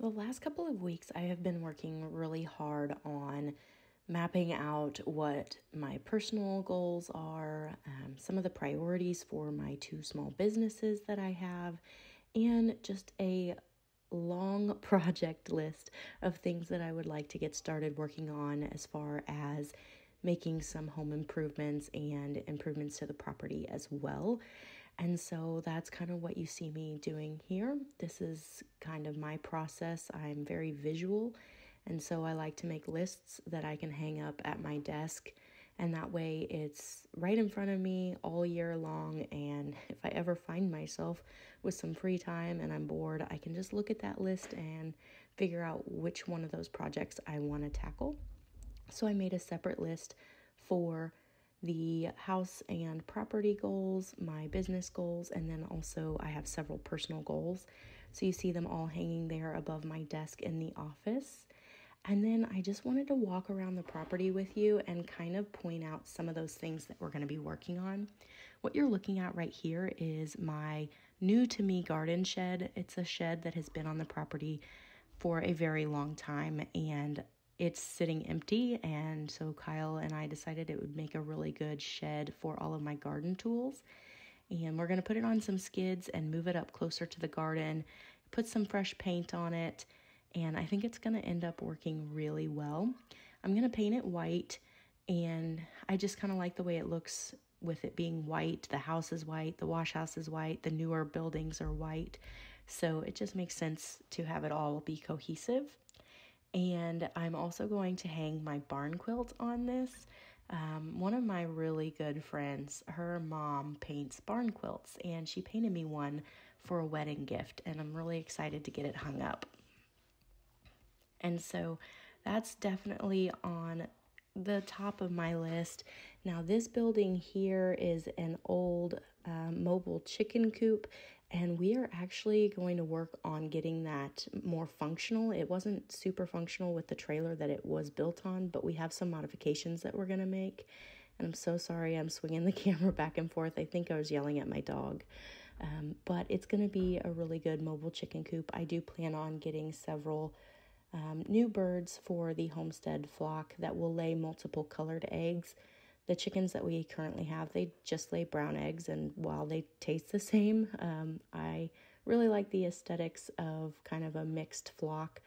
The last couple of weeks, I have been working really hard on mapping out what my personal goals are, some of the priorities for my two small businesses that I have, and just a long project list of things that I would like to get started working on as far as making some home improvements and improvements to the property as well. And so that's kind of what you see me doing here. This is kind of my process. I'm very visual. And so I like to make lists that I can hang up at my desk, and that way it's right in front of me all year long. And if I ever find myself with some free time and I'm bored, I can just look at that list and figure out which one of those projects I want to tackle. So I made a separate list for the house and property goals, my business goals, and then also I have several personal goals. So you see them all hanging there above my desk in the office. And then I just wanted to walk around the property with you and kind of point out some of those things that we're going to be working on. What you're looking at right here is my new to me garden shed. It's a shed that has been on the property for a very long time, and it's sitting empty, and so Kyle and I decided it would make a really good shed for all of my garden tools. And we're going to put it on some skids and move it up closer to the garden, put some fresh paint on it, and I think it's going to end up working really well. I'm going to paint it white, and I just kind of like the way it looks with it being white. The house is white, the wash house is white, the newer buildings are white, so it just makes sense to have it all be cohesive. And I'm also going to hang my barn quilt on this. One of my really good friends, her mom paints barn quilts, and she painted me one for a wedding gift, and I'm really excited to get it hung up. And so that's definitely on the top of my list. Now, this building here is an old mobile chicken coop, and we are actually going to work on getting that more functional. It wasn't super functional with the trailer that it was built on, but we have some modifications that we're going to make. And I'm so sorry I'm swinging the camera back and forth. I think I was yelling at my dog. But it's going to be a really good mobile chicken coop. I do plan on getting several new birds for the homestead flock that will lay multiple colored eggs. The chickens that we currently have, they just lay brown eggs, and while they taste the same, I really like the aesthetics of kind of a mixed flock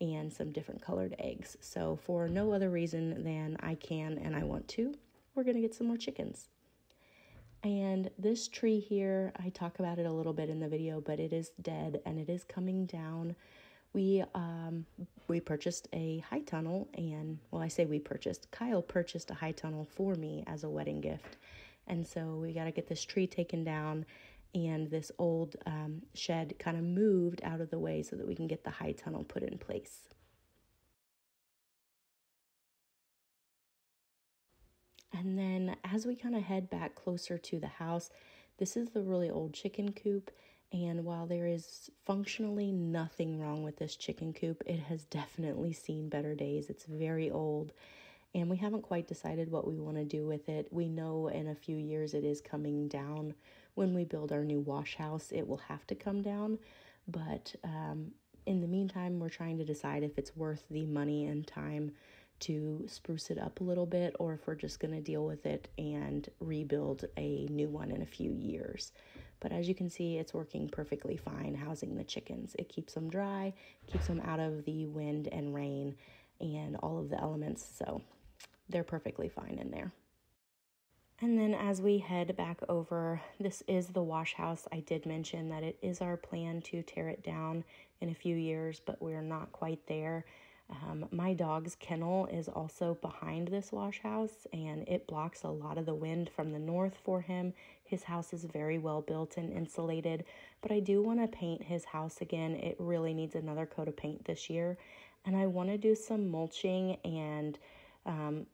and some different colored eggs. So for no other reason than I can and I want to, we're going to get some more chickens. And this tree here, I talk about it a little bit in the video, but it is dead and it is coming down. We purchased a high tunnel, and well, I say we purchased, Kyle purchased a high tunnel for me as a wedding gift. And so we got to get this tree taken down and this old shed kind of moved out of the way so that we can get the high tunnel put in place. And then as we kind of head back closer to the house, this is the really old chicken coop. And while there is functionally nothing wrong with this chicken coop, it has definitely seen better days. It's very old, and we haven't quite decided what we want to do with it. We know in a few years it is coming down. When we build our new wash house, it will have to come down. But in the meantime, we're trying to decide if it's worth the money and time to spruce it up a little bit, or if we're just going to deal with it and rebuild a new one in a few years. But as you can see, it's working perfectly fine housing the chickens. It keeps them dry, keeps them out of the wind and rain and all of the elements, so they're perfectly fine in there. And then as we head back over, this is the wash house. I did mention that it is our plan to tear it down in a few years, but we're not quite there. My dog's kennel is also behind this wash house, and it blocks a lot of the wind from the north for him. His house is very well built and insulated, but I do want to paint his house again. It really needs another coat of paint this year, and I want to do some mulching and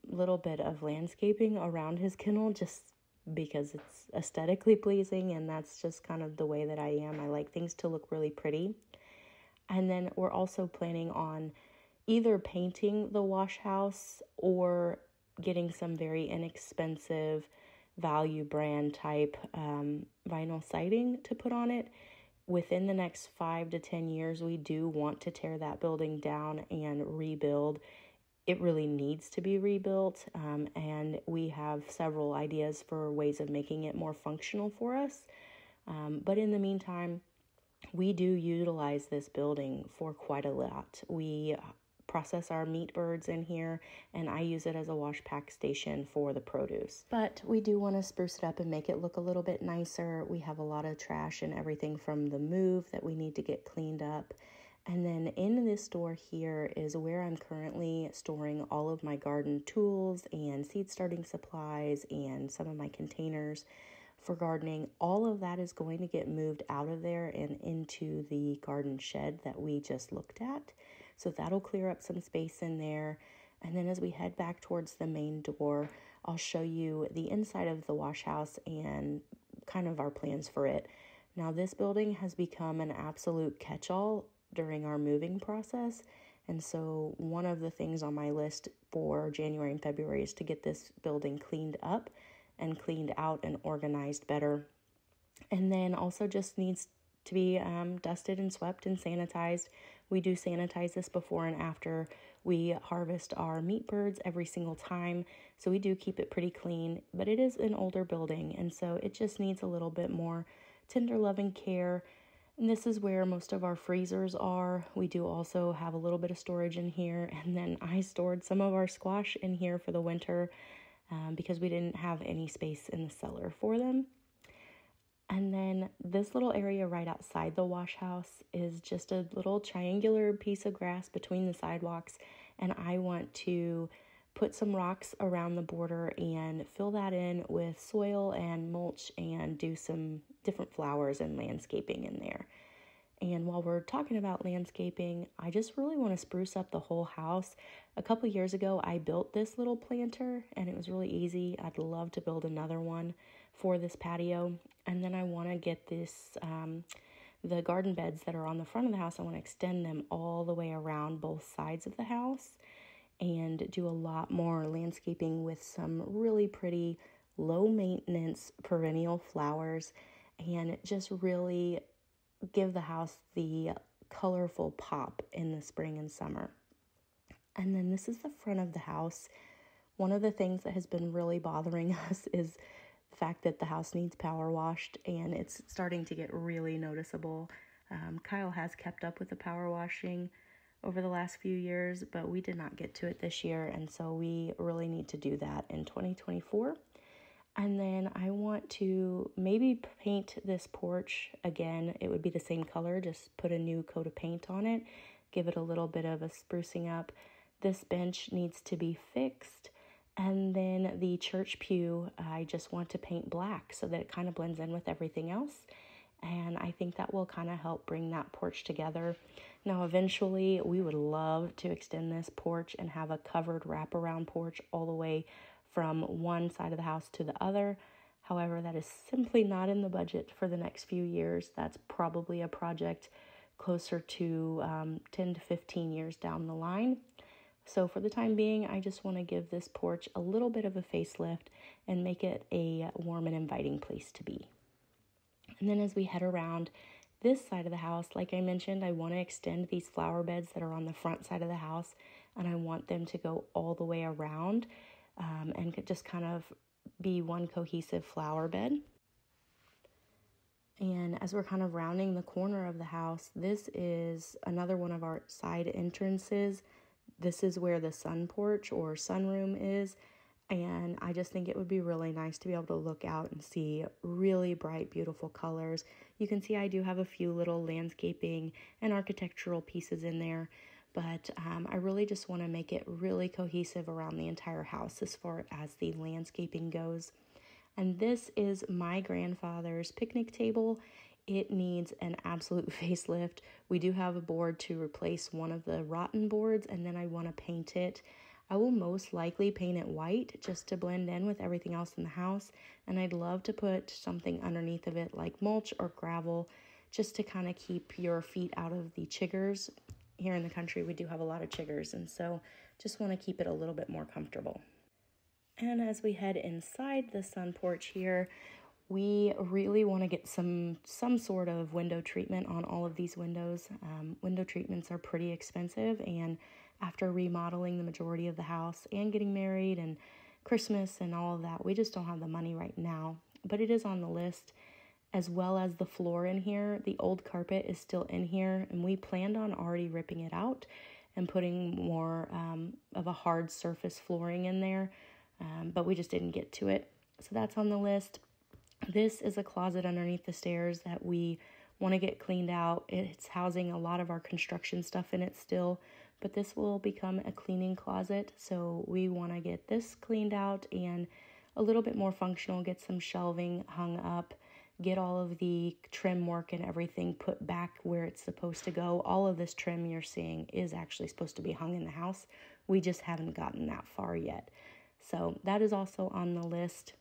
little bit of landscaping around his kennel just because it's aesthetically pleasing, and that's just kind of the way that I am. I like things to look really pretty. And then we're also planning on either painting the wash house or getting some very inexpensive value brand type vinyl siding to put on it. within the next 5 to 10 years, we do want to tear that building down and rebuild. It really needs to be rebuilt, and we have several ideas for ways of making it more functional for us. But in the meantime, we do utilize this building for quite a lot. We process our meat birds in here, and I use it as a wash pack station for the produce. But we do want to spruce it up and make it look a little bit nicer. We have a lot of trash and everything from the move that we need to get cleaned up. And then in this store here is where I'm currently storing all of my garden tools and seed starting supplies and some of my containers for gardening. All of that is going to get moved out of there and into the garden shed that we just looked at. So that'll clear up some space in there. And then as we head back towards the main door, I'll show you the inside of the wash house and kind of our plans for it. Now, this building has become an absolute catch-all during our moving process. And so one of the things on my list for January and February is to get this building cleaned up and cleaned out and organized better. And then also just needs to be dusted and swept and sanitized. We do sanitize this before and after we harvest our meat birds every single time. So we do keep it pretty clean, but it is an older building. And so it just needs a little bit more tender loving care. And this is where most of our freezers are. We do also have a little bit of storage in here. And then I stored some of our squash in here for the winter because we didn't have any space in the cellar for them. And then this little area right outside the wash house is just a little triangular piece of grass between the sidewalks. And I want to put some rocks around the border and fill that in with soil and mulch and do some different flowers and landscaping in there. And while we're talking about landscaping, I just really want to spruce up the whole house. A couple years ago, I built this little planter and it was really easy. I'd love to build another one for this patio. And then I want to get this, the garden beds that are on the front of the house, I want to extend them all the way around both sides of the house and do a lot more landscaping with some really pretty low maintenance perennial flowers and just really give the house the colorful pop in the spring and summer. And then this is the front of the house. One of the things that has been really bothering us is the fact that the house needs power washed, and it's starting to get really noticeable. Kyle has kept up with the power washing over the last few years, but we did not get to it this year, and so we really need to do that in 2024. And then I want to maybe paint this porch again. It would be the same color, just put a new coat of paint on it, give it a little bit of a sprucing up. This bench needs to be fixed. And then the church pew, I just want to paint black so that it kind of blends in with everything else. And I think that will kind of help bring that porch together. Now, eventually, we would love to extend this porch and have a covered wraparound porch all the way from one side of the house to the other. However, that is simply not in the budget for the next few years. That's probably a project closer to 10 to 15 years down the line. So for the time being, I just want to give this porch a little bit of a facelift and make it a warm and inviting place to be. And then as we head around this side of the house, like I mentioned, I want to extend these flower beds that are on the front side of the house, and I want them to go all the way around and just kind of be one cohesive flower bed. And as we're kind of rounding the corner of the house, this is another one of our side entrances. This is where the sun porch or sunroom is. And I just think it would be really nice to be able to look out and see really bright, beautiful colors. You can see I do have a few little landscaping and architectural pieces in there, but I really just want to make it really cohesive around the entire house as far as the landscaping goes. And this is my grandfather's picnic table. It needs an absolute facelift. We do have a board to replace one of the rotten boards, and then I want to paint it. I will most likely paint it white just to blend in with everything else in the house, and I'd love to put something underneath of it like mulch or gravel just to kind of keep your feet out of the chiggers. Here in the country, we do have a lot of chiggers, and so just want to keep it a little bit more comfortable. And as we head inside the sun porch here, We really want to get some sort of window treatment on all of these windows. Window treatments are pretty expensive, and after remodeling the majority of the house and getting married and Christmas and all of that, we just don't have the money right now. But it is on the list, as well as the floor in here. The old carpet is still in here, and we planned on already ripping it out and putting more of a hard surface flooring in there, but we just didn't get to it. So that's on the list. This is a closet underneath the stairs that we want to get cleaned out. It's housing a lot of our construction stuff in it still, but this will become a cleaning closet. So we want to get this cleaned out and a little bit more functional, get some shelving hung up, get all of the trim work and everything put back where it's supposed to go. All of this trim you're seeing is actually supposed to be hung in the house. We just haven't gotten that far yet. So that is also on the list.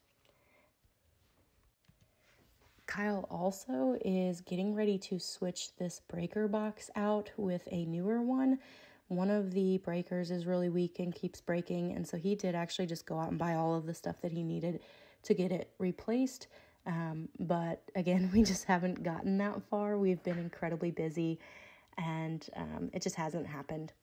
Kyle also is getting ready to switch this breaker box out with a newer one. One of the breakers is really weak and keeps breaking, and so he did actually just go out and buy all of the stuff that he needed to get it replaced. But again, we just haven't gotten that far. We've been incredibly busy, and it just hasn't happened.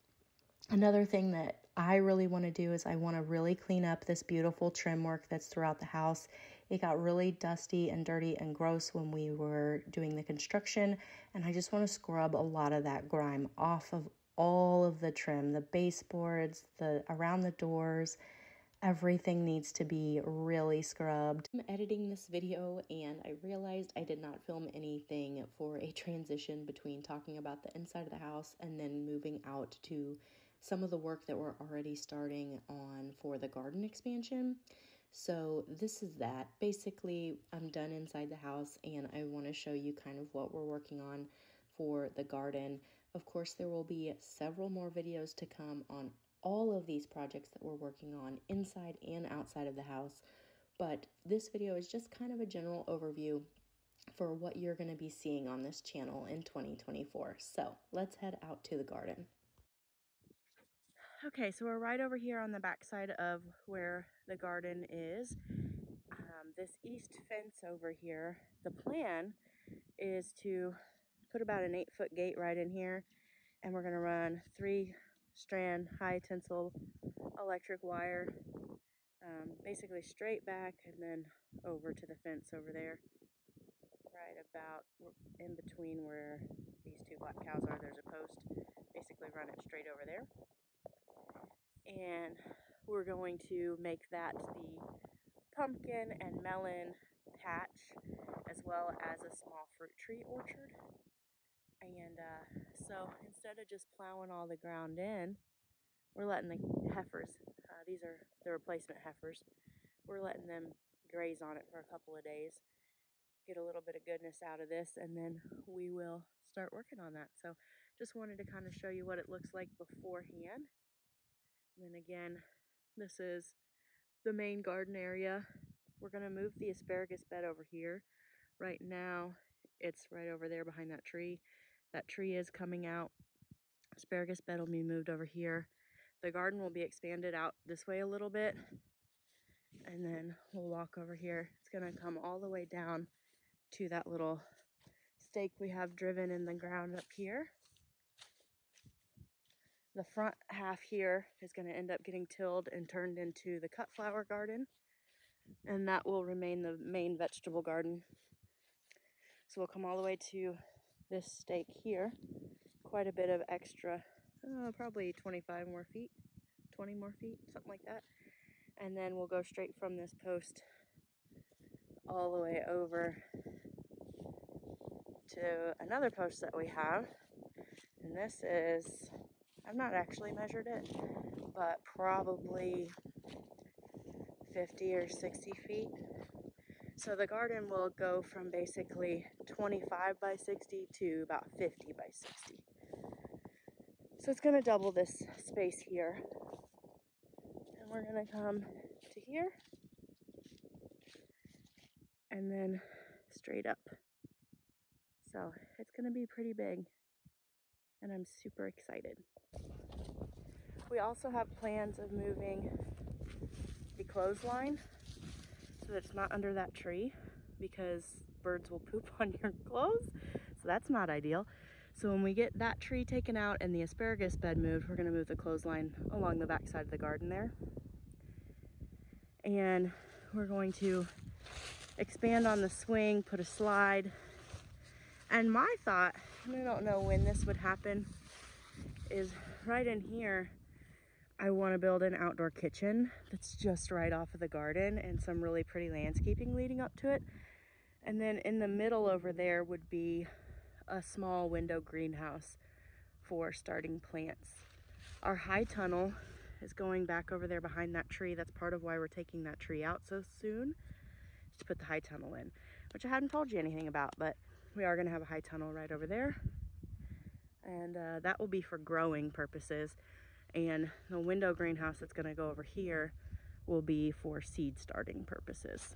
Another thing that I really want to do is I want to really clean up this beautiful trim work that's throughout the house. It got really dusty and dirty and gross when we were doing the construction, and I just want to scrub a lot of that grime off of all of the trim, the baseboards, the around the doors. Everything needs to be really scrubbed. I'm editing this video, and I realized I did not film anything for a transition between talking about the inside of the house and then moving out to some of the work that we're already starting on for the garden expansion. So this is that. Basically, I'm done inside the house, and I want to show you kind of what we're working on for the garden. Of course, there will be several more videos to come on all of these projects that we're working on inside and outside of the house, but this video is just kind of a general overview for what you're going to be seeing on this channel in 2024. So let's head out to the garden. Okay, so we're right over here on the backside of where the garden is. This east fence over here, the plan is to put about an 8-foot gate right in here, and we're going to run 3 strand high tensile electric wire basically straight back and then over to the fence over there, right about in between where these two black cows are. There's a post, basically run it straight over there, and we're going to make that the pumpkin and melon patch, as well as a small fruit tree orchard. And so instead of just plowing all the ground in, we're letting the heifers, these are the replacement heifers, we're letting them graze on it for a couple of days, get a little bit of goodness out of this, and then we will start working on that. So just wanted to kind of show you what it looks like beforehand. And then again, this is the main garden area. We're going to move the asparagus bed over here. Right now, it's right over there behind that tree. That tree is coming out. Asparagus bed will be moved over here. The garden will be expanded out this way a little bit, and then we'll walk over here. It's gonna come all the way down to that little stake we have driven in the ground up here. The front half here is gonna end up getting tilled and turned into the cut flower garden, and that will remain the main vegetable garden. So we'll come all the way to this stake here, quite a bit of extra, probably 25 more feet, 20 more feet, something like that. And then we'll go straight from this post all the way over to another post that we have. And this is, I've not actually measured it, but probably 50 or 60 feet. So the garden will go from basically 25 by 60 to about 50 by 60. So it's going to double this space here. And we're going to come to here and then straight up. So it's going to be pretty big, and I'm super excited. We also have plans of moving the clothesline so that it's not under that tree. because birds will poop on your clothes, so that's not ideal. So when we get that tree taken out and the asparagus bed moved, we're gonna move the clothesline along the back side of the garden there. And we're going to expand on the swing, put a slide. And my thought, and I don't know when this would happen, is right in here, I wanna build an outdoor kitchen that's just right off of the garden and some really pretty landscaping leading up to it. And then in the middle over there would be a small window greenhouse for starting plants. Our high tunnel is going back over there behind that tree. That's part of why we're taking that tree out so soon, is to put the high tunnel in, which I hadn't told you anything about, but we are gonna have a high tunnel right over there. And that will be for growing purposes. And the window greenhouse that's gonna go over here will be for seed starting purposes.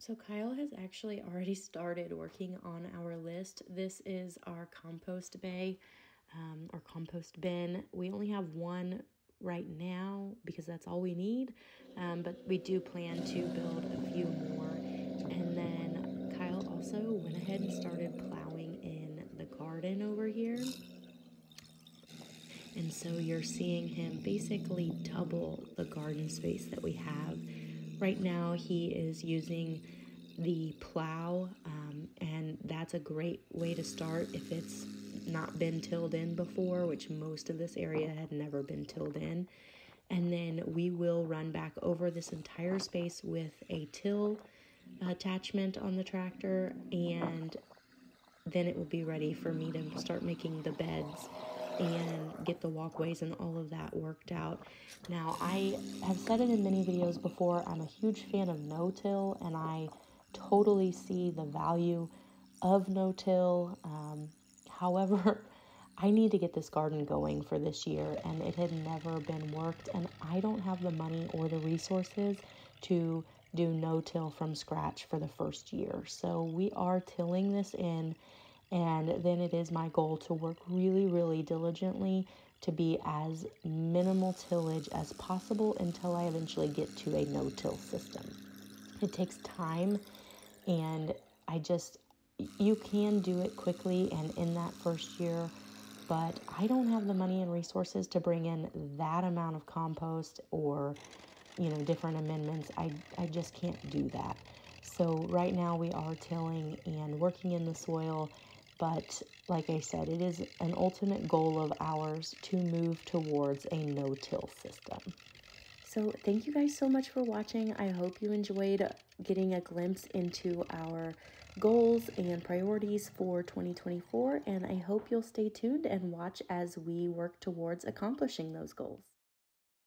So Kyle has actually already started working on our list. This is our compost bay, or compost bin. We only have one right now because that's all we need, but we do plan to build a few more. And then Kyle also went ahead and started plowing in the garden over here. And so you're seeing him basically double the garden space that we have. Right now he is using the plow, and that's a great way to start if it's not been tilled in before, which most of this area had never been tilled in. And then we will run back over this entire space with a till attachment on the tractor, and then it will be ready for me to start making the beds and get the walkways and all of that worked out. Now, I have said it in many videos before, I'm a huge fan of no-till, and I totally see the value of no-till. However, I need to get this garden going for this year, and it had never been worked, and I don't have the money or the resources to do no-till from scratch for the first year. So we are tilling this in, and then it is my goal to work really, really diligently to be as minimal tillage as possible until I eventually get to a no-till system. It takes time, and you can do it quickly and in that first year, but I don't have the money and resources to bring in that amount of compost or, you know, different amendments. I just can't do that. So right now we are tilling and working in the soil, but like I said, it is an ultimate goal of ours to move towards a no-till system. So thank you guys so much for watching. I hope you enjoyed getting a glimpse into our goals and priorities for 2024, and I hope you'll stay tuned and watch as we work towards accomplishing those goals.